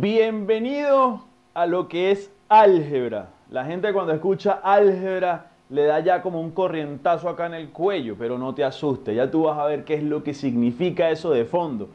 Bienvenido a lo que es álgebra. La gente cuando escucha álgebra le da ya como un corrientazo acá en el cuello, pero no te asustes, ya tú vas a ver qué es lo que significa eso de fondo.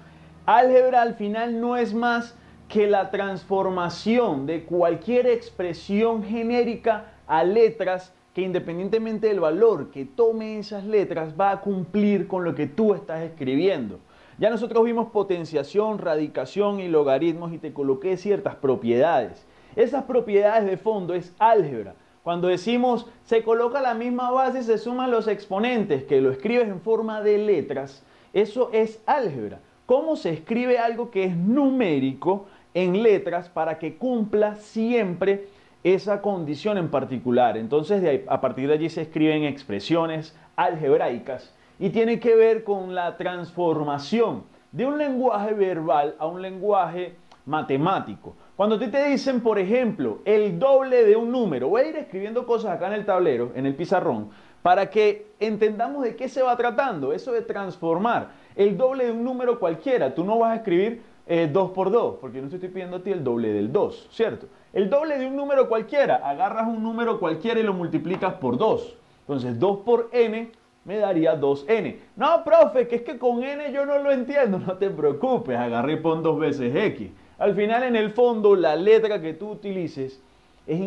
Álgebra al final no es más que la transformación de cualquier expresión genérica a letras que, independientemente del valor que tome esas letras, va a cumplir con lo que tú estás escribiendo. Ya nosotros vimos potenciación, radicación y logaritmos y te coloqué ciertas propiedades. Esas propiedades de fondo es álgebra. Cuando decimos se coloca la misma base y se suman los exponentes, que lo escribes en forma de letras, eso es álgebra. ¿Cómo se escribe algo que es numérico en letras para que cumpla siempre esa condición en particular? Entonces a partir de allí se escriben expresiones algebraicas. Y tiene que ver con la transformación de un lenguaje verbal a un lenguaje matemático. Cuando a ti te dicen, por ejemplo, el doble de un número, voy a ir escribiendo cosas acá en el tablero, en el pizarrón, para que entendamos de qué se va tratando, eso de transformar. El doble de un número cualquiera, tú no vas a escribir 2 por 2, porque no te estoy pidiendo a ti el doble del 2, ¿cierto? El doble de un número cualquiera, agarras un número cualquiera y lo multiplicas por 2. Entonces 2 por n me daría 2n. No, profe, que es que con n yo no lo entiendo. No te preocupes, agarré y pon 2 veces x. Al final, en el fondo, la letra que tú utilices es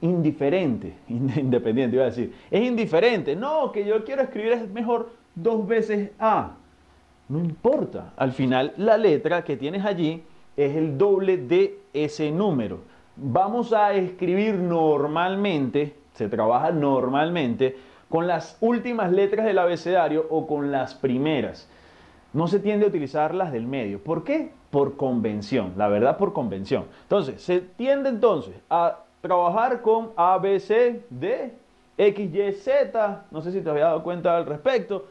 independiente, iba a decir. Es indiferente. No, que yo quiero escribir es mejor 2 veces a. No importa. Al final, la letra que tienes allí es el doble de ese número. Vamos a escribir normalmente, se trabaja normalmente, con las últimas letras del abecedario o con las primeras. No se tiende a utilizar las del medio. ¿Por qué? Por convención, la verdad, por convención. Entonces, se tiende entonces a trabajar con A, B, C, D, X, Y, Z. No sé si te había dado cuenta al respecto.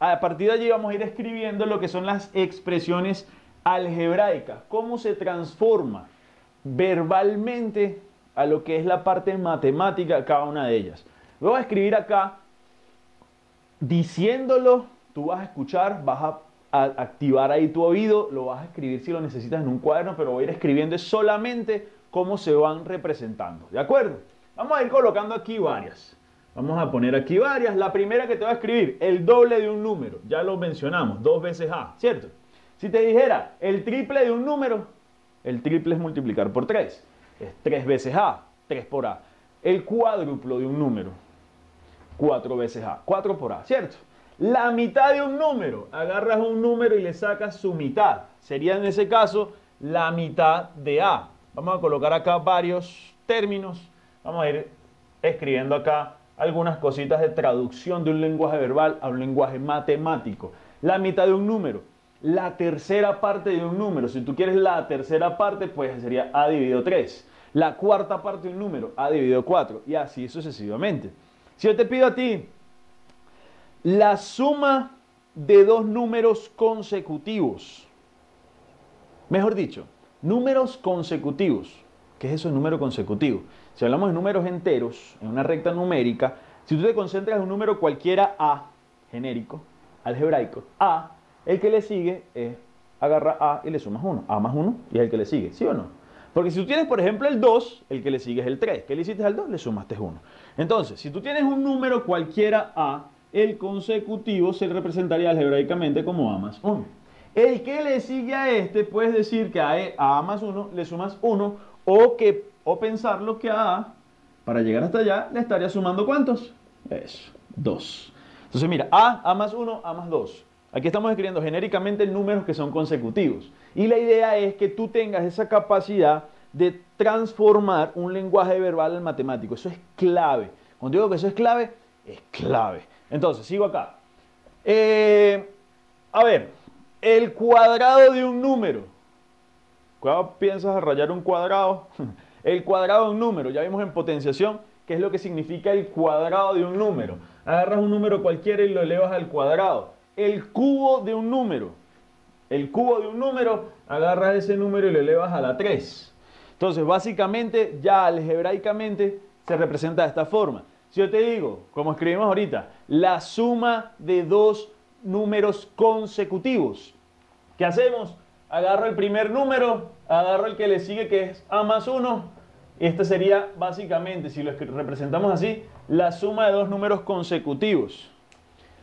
A partir de allí vamos a ir escribiendo lo que son las expresiones algebraicas. Cómo se transforma verbalmente a lo que es la parte matemática cada una de ellas. Lo voy a escribir acá. Diciéndolo, tú vas a escuchar, vas a activar ahí tu oído, lo vas a escribir si lo necesitas en un cuaderno, pero voy a ir escribiendo solamente cómo se van representando. ¿De acuerdo? Vamos a ir colocando aquí varias. Vamos a poner aquí varias. La primera que te voy a escribir, el doble de un número. Ya lo mencionamos, 2 veces a, ¿cierto? Si te dijera el triple de un número, el triple es multiplicar por 3. Es 3 veces a, 3 por a. El cuádruplo de un número, 4 veces A, 4 por A, ¿cierto? La mitad de un número, agarras un número y le sacas su mitad. Sería en ese caso la mitad de A. Vamos a colocar acá varios términos. Vamos a ir escribiendo acá algunas cositas de traducción de un lenguaje verbal a un lenguaje matemático. La mitad de un número, la tercera parte de un número. Si tú quieres la tercera parte, pues sería A dividido 3. La cuarta parte de un número, A dividido 4. Y así sucesivamente. Si yo te pido a ti la suma de 2 números consecutivos, mejor dicho, números consecutivos. ¿Qué es eso de número consecutivo? Si hablamos de números enteros, en una recta numérica, si tú te concentras en un número cualquiera A, genérico, algebraico, A, el que le sigue es, agarra A y le sumas 1. A más 1 y es el que le sigue, ¿sí o no? Porque si tú tienes, por ejemplo, el 2, el que le sigue es el 3. ¿Qué le hiciste al 2? Le sumaste 1. Entonces, si tú tienes un número cualquiera A, el consecutivo se representaría algebraicamente como A más 1. El que le sigue a este, puedes decir que a A más 1 le sumas 1, o pensarlo que a A, para llegar hasta allá, le estaría sumando ¿cuántos? Eso, 2. Entonces, mira, A más 1, A más 2. Aquí estamos escribiendo genéricamente números que son consecutivos. Y la idea es que tú tengas esa capacidad de transformar un lenguaje verbal al matemático. Eso es clave. Cuando digo que eso es clave, es clave. Entonces, sigo acá. A ver, el cuadrado de un número. ¿Cuándo piensas rayar un cuadrado? El cuadrado de un número. Ya vimos en potenciación qué es lo que significa el cuadrado de un número. Agarras un número cualquiera y lo elevas al cuadrado. El cubo de un número. El cubo de un número, agarras ese número y lo elevas a la 3. Entonces, básicamente, ya algebraicamente se representa de esta forma. Si yo te digo, como escribimos ahorita, la suma de 2 números consecutivos, ¿qué hacemos? agarro el primer número, agarro el que le sigue que es a más 1. Esta sería básicamente, si lo representamos así, la suma de dos números consecutivos.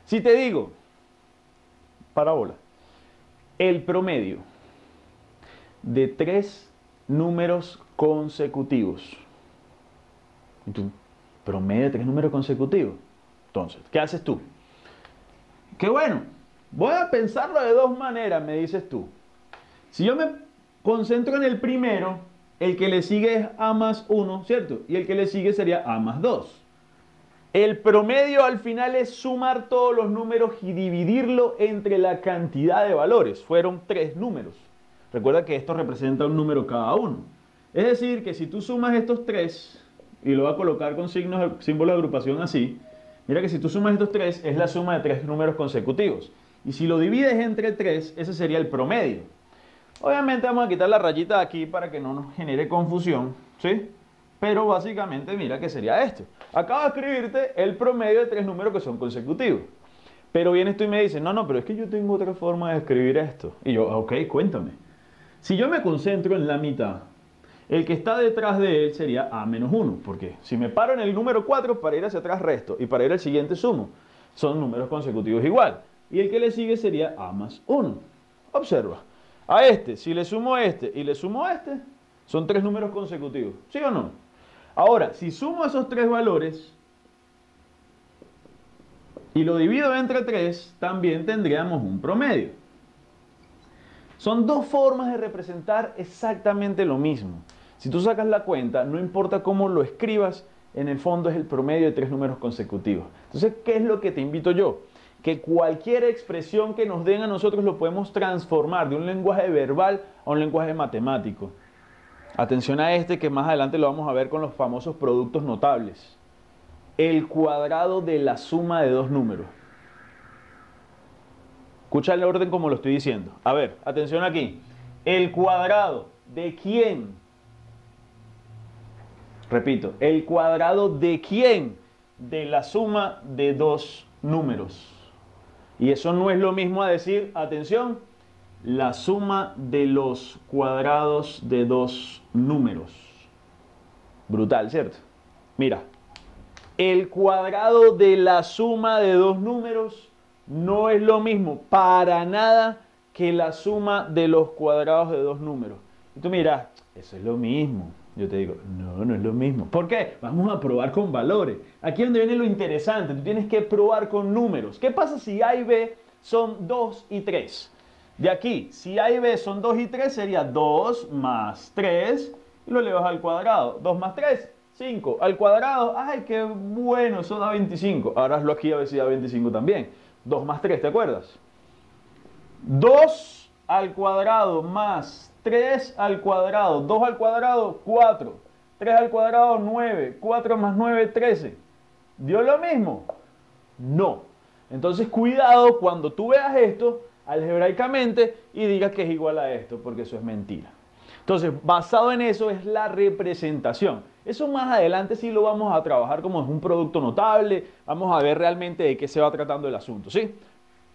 Si te digo, parábola, el promedio de 3 números consecutivos. ¿Y tú? Promedio de 3 números consecutivos. Entonces, ¿qué haces tú? Que bueno, voy a pensarlo de dos maneras, me dices tú. Si yo me concentro en el primero, el que le sigue es a más 1, ¿cierto? Y el que le sigue sería a más 2. El promedio al final es sumar todos los números y dividirlo entre la cantidad de valores. Fueron 3 números. Recuerda que esto representa un número cada uno. Es decir, que si tú sumas estos 3, y lo voy a colocar con símbolos de agrupación así, mira que si tú sumas estos 3, es la suma de 3 números consecutivos. Y si lo divides entre 3, ese sería el promedio. Obviamente vamos a quitar la rayita de aquí para que no nos genere confusión, ¿sí? Pero básicamente mira que sería esto. Acabo de escribirte el promedio de 3 números que son consecutivos. Pero vienes tú y me dices, no, no, pero es que yo tengo otra forma de escribir esto. Y yo, ok, cuéntame. Si yo me concentro en la mitad, el que está detrás de él sería a menos 1. Porque si me paro en el número 4, para ir hacia atrás resto y para ir al siguiente sumo. Son números consecutivos igual. Y el que le sigue sería a más 1. Observa. A este, si le sumo este y le sumo este, son 3 números consecutivos. ¿Sí o no? Ahora, si sumo esos 3 valores y lo divido entre 3, también tendríamos un promedio. Son dos formas de representar exactamente lo mismo. Si tú sacas la cuenta, no importa cómo lo escribas, en el fondo es el promedio de 3 números consecutivos. Entonces, ¿qué es lo que te invito yo? Que cualquier expresión que nos den a nosotros lo podemos transformar de un lenguaje verbal a un lenguaje matemático. Atención a este que más adelante lo vamos a ver con los famosos productos notables. El cuadrado de la suma de dos números. Escucha el orden como lo estoy diciendo. A ver, atención aquí. El cuadrado de quién. Repito, el cuadrado de quién. De la suma de dos números. Y eso no es lo mismo a decir, atención, la suma de los cuadrados de dos números. Brutal, ¿cierto? Mira, el cuadrado de la suma de dos números no es lo mismo para nada que la suma de los cuadrados de dos números. Y tú miras, eso es lo mismo. Yo te digo, no, no es lo mismo. ¿Por qué? Vamos a probar con valores. Aquí es donde viene lo interesante. Tú tienes que probar con números. ¿Qué pasa si A y B son 2 y 3? De aquí, si A y B son 2 y 3, sería 2 más 3. Y lo elevas al cuadrado. 2 más 3, 5. Al cuadrado, ¡ay, qué bueno! Eso da 25. Ahora hazlo aquí a ver si da 25 también. 2 más 3, ¿te acuerdas? 2 al cuadrado más 3 al cuadrado, 2 al cuadrado, 4, 3 al cuadrado, 9, 4 más 9, 13. ¿Dio lo mismo? No. Entonces cuidado cuando tú veas esto algebraicamente y digas que es igual a esto, porque eso es mentira. Entonces, basado en eso es la representación. Eso más adelante sí lo vamos a trabajar como es un producto notable, vamos a ver realmente de qué se va tratando el asunto, ¿sí?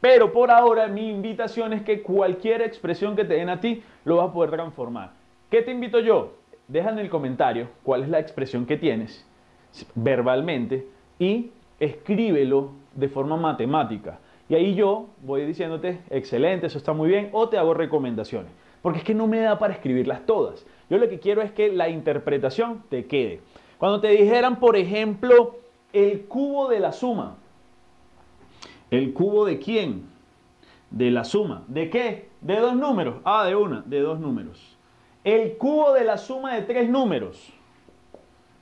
Pero por ahora mi invitación es que cualquier expresión que te den a ti lo vas a poder transformar. ¿Qué te invito yo? Deja en el comentario cuál es la expresión que tienes verbalmente y escríbelo de forma matemática. Y ahí yo voy diciéndote, excelente, eso está muy bien, o te hago recomendaciones. Porque es que no me da para escribirlas todas. Yo lo que quiero es que la interpretación te quede. Cuando te dijeran, por ejemplo, el cubo de la suma. ¿El cubo de quién? De la suma. ¿De qué? De dos números. Ah, de una. De dos números. El cubo de la suma de tres números.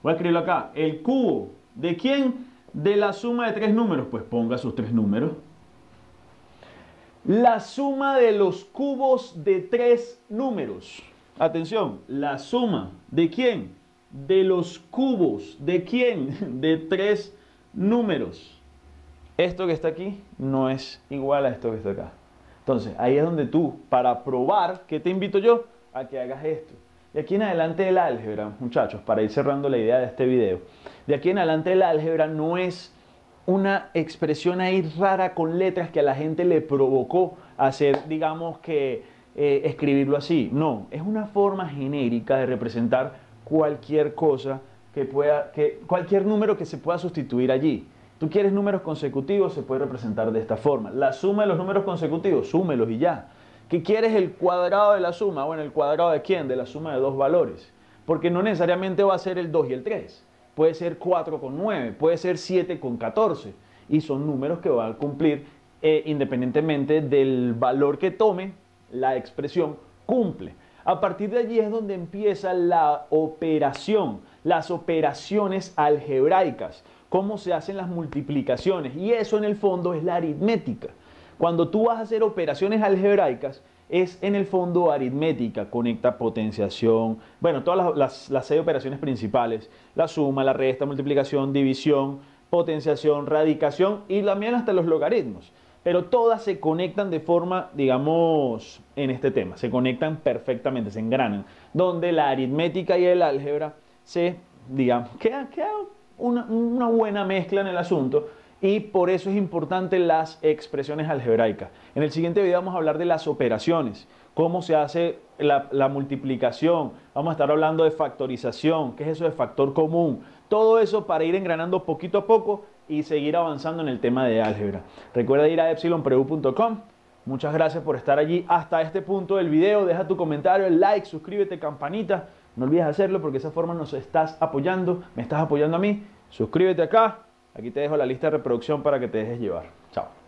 Voy a escribirlo acá. ¿El cubo de quién? De la suma de tres números. Pues ponga sus tres números. La suma de los cubos de tres números. Atención. ¿La suma de quién? De los cubos. ¿De quién? De tres números. Esto que está aquí no es igual a esto que está acá. Entonces, ahí es donde tú, para probar, ¿qué te invito yo? A que hagas esto. De aquí en adelante el álgebra, muchachos, para ir cerrando la idea de este video. De aquí en adelante el álgebra no es una expresión ahí rara con letras que a la gente le provocó hacer, digamos que escribirlo así. No, es una forma genérica de representar cualquier cosa que pueda, cualquier número que se pueda sustituir allí. Tú quieres números consecutivos, se puede representar de esta forma. La suma de los números consecutivos, súmelos y ya. ¿Qué quieres el cuadrado de la suma? Bueno, ¿el cuadrado de quién? De la suma de dos valores. Porque no necesariamente va a ser el 2 y el 3. Puede ser 4 con 9, puede ser 7 con 14. Y son números que van a cumplir independientemente del valor que tome, la expresión cumple. A partir de allí es donde empieza la operación, las operaciones algebraicas, cómo se hacen las multiplicaciones. Y eso en el fondo es la aritmética. Cuando tú vas a hacer operaciones algebraicas, es en el fondo aritmética, conecta, potenciación, bueno, todas las 6 operaciones principales, la suma, la resta, multiplicación, división, potenciación, radicación y también hasta los logaritmos. Pero todas se conectan de forma, digamos, en este tema, se conectan perfectamente, se engranan, donde la aritmética y el álgebra se, digamos, queda una buena mezcla en el asunto. Y por eso es importante las expresiones algebraicas. En el siguiente video vamos a hablar de las operaciones, cómo se hace la multiplicación, vamos a estar hablando de factorización, qué es eso de factor común, todo eso para ir engranando poquito a poco y seguir avanzando en el tema de álgebra. Recuerda ir a epsilonpreu.com. Muchas gracias por estar allí hasta este punto del video. Deja tu comentario, like, suscríbete, campanita. No olvides hacerlo porque de esa forma nos estás apoyando, me estás apoyando a mí. Suscríbete acá. Aquí te dejo la lista de reproducción para que te dejes llevar. Chao.